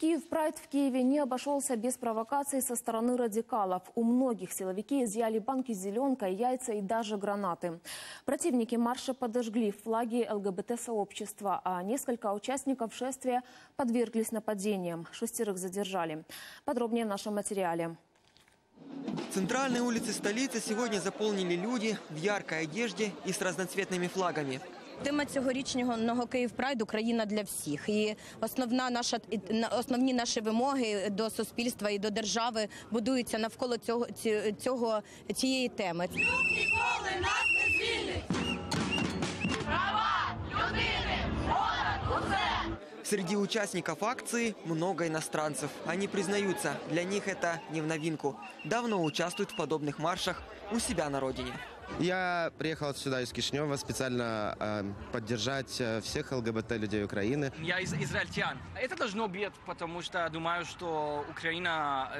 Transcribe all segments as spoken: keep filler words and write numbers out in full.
«КиевПрайд» в Киеве не обошелся без провокаций со стороны радикалов. У многих силовики изъяли банки с зеленкой, яйца и даже гранаты. Противники марша подожгли флаги ЛГБТ-сообщества, а несколько участников шествия подверглись нападениям. Шестерых задержали. Подробнее в нашем материале. Центральные улицы столицы сегодня заполнили люди в яркой одежде и с разноцветными флагами. Тема цьогорічного «КиївПрайду» – «Країна для всіх». І основна наша, основні наші вимоги до суспільства і до держави будуються навколо цього, цього, цієї теми. Люд ніколи нас не звільнить! Права людини! Город усе! Среди участников акции много иностранцев. Они признаются, для них это не в новинку. Давно участвуют в подобных маршах у себя на родине. Я приехал сюда из Кишинёва специально э, поддержать всех ЛГБТ-людей Украины. Я из израильтян. Это должно быть, потому что думаю, что Украина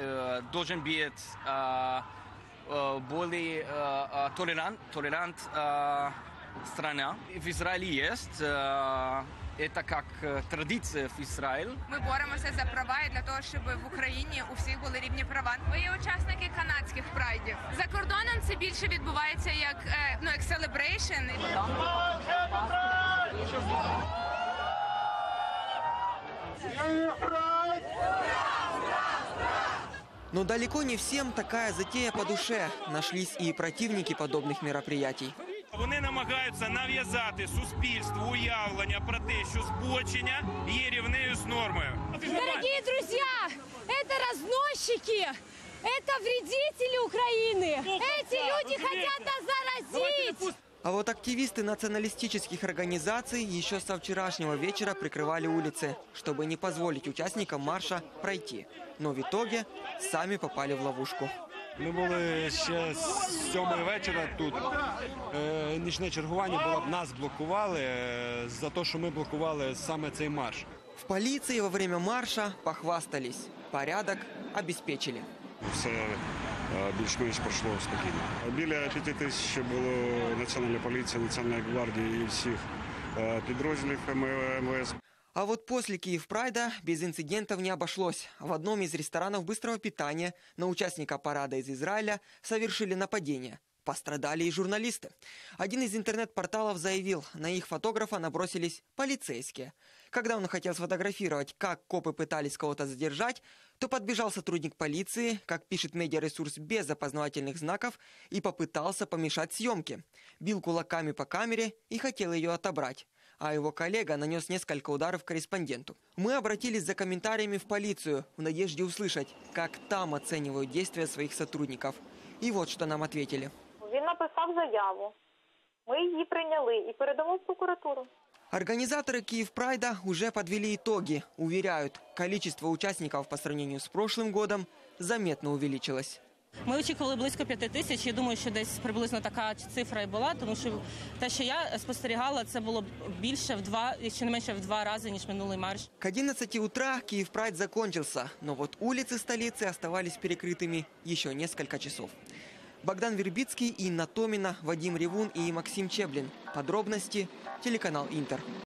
э, должен быть э, э, более э, толерант, толерант э, страна. В Израиле есть, э, это как традиция в Израиле. Мы боремся за права и для того, чтобы в Украине у всех были равные права. Мы участники канадских прайдів. За кордоном це більше відбувається як, ну, як celebration. Но далеко не всем такая затея по душе. Нашлись и противники подобных мероприятий. Вони намагаються нав'язати суспільству уявлення про те, що збочення є рівнею з нормою. Дорогі друзі, це розносчики, це вредителі України. Ці люди хочуть нас заразити. А вот активисты националистических организаций еще со вчерашнего вечера прикрывали улицы, чтобы не позволить участникам марша пройти. Но в итоге сами попали в ловушку. Ми були ще з сьомої вечора тут. Нічне чергування нас блокували за те, що ми блокували саме цей марш. В поліції во время марша похвастались. Порядок обезпечили. Все більш-менш пройшло спокійно. Біля п'яти тисяч було національна поліція, національної гвардії і всіх підрозділів МВС. А вот после «КиевПрайда» без инцидентов не обошлось. В одном из ресторанов быстрого питания на участника парада из Израиля совершили нападение. Пострадали и журналисты. Один из интернет-порталов заявил, на их фотографа набросились полицейские. Когда он хотел сфотографировать, как копы пытались кого-то задержать, то подбежал сотрудник полиции, как пишет медиаресурс, без опознавательных знаков, и попытался помешать съемке. Бил кулаками по камере и хотел ее отобрать. А его коллега нанес несколько ударов корреспонденту. Мы обратились за комментариями в полицию в надежде услышать, как там оценивают действия своих сотрудников. И вот что нам ответили. Он написал заяву, мы ее приняли и передали в прокуратуру. Организаторы «КиевПрайда» уже подвели итоги. Уверяют, количество участников по сравнению с прошлым годом заметно увеличилось. Ми очікували близько п'яти тисяч, я думаю, що десь приблизно така цифра і була, тому що те, що я спостерігала, це було більше в два, чи не менше в два рази, ніж минулий марш. К одиннадцати утра «КиевПрайд» закончился, но вот улицы столицы оставались перекрытыми еще несколько часов. Богдан Вербицкий, Инна Томина, Вадим Ревун и Максим Чеблин. Подробности – телеканал «Интер».